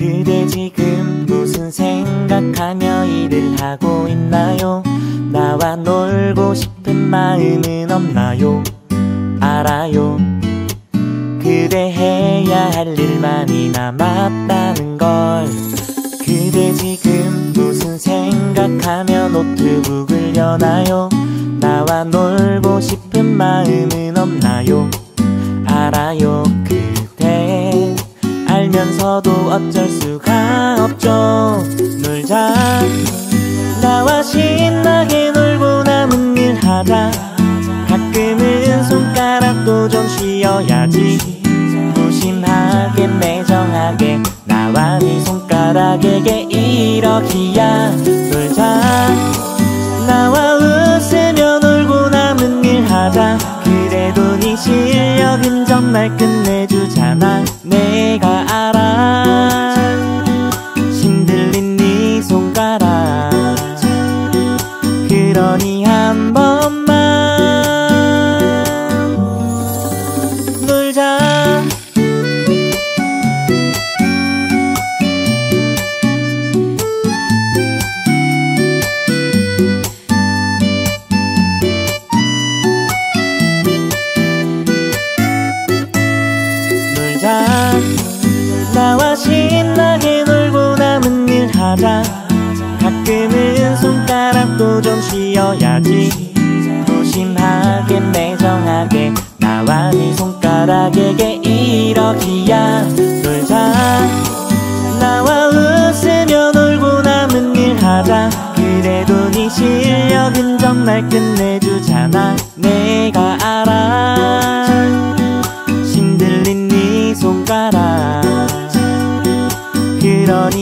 그대 지금 무슨 생각하며 일을 하고 있나요? 나와 놀고 싶은 마음은 없나요? 알아요. 그대 해야 할 일만이 남았다는 걸. 그대 지금 무슨 생각하며 노트북을 여나요? 나와 놀고 싶은 마음은 없나요? 알아요. 그대 알면서도 어쩔 수가 없죠. 놀자, 나와 신나게 놀고 남은 일 하자. 가끔은 손가락도 좀 쉬어야지. 무심하게 매정하게 나와 네 손가락에게 이러기야. 놀자, 나와 웃으며 놀고 남은 일 하자. 그래도 네 실력은 정말 끝내주잖아. 내가 알아, 힘들린 네 손가락. 그러니 한 번만 놀자. 나와 신나게 놀고 남은 일 하자. 가끔은 손가락도 좀 쉬어야지. 무심하게 매정하게 나와 네 손가락에게 이러기야. 놀자, 나와 웃으며 놀고 남은 일 하자. 그래도 네 실력은 정말 끝내주잖아. 내가 알아, 힘들린 네 손가락. 그러니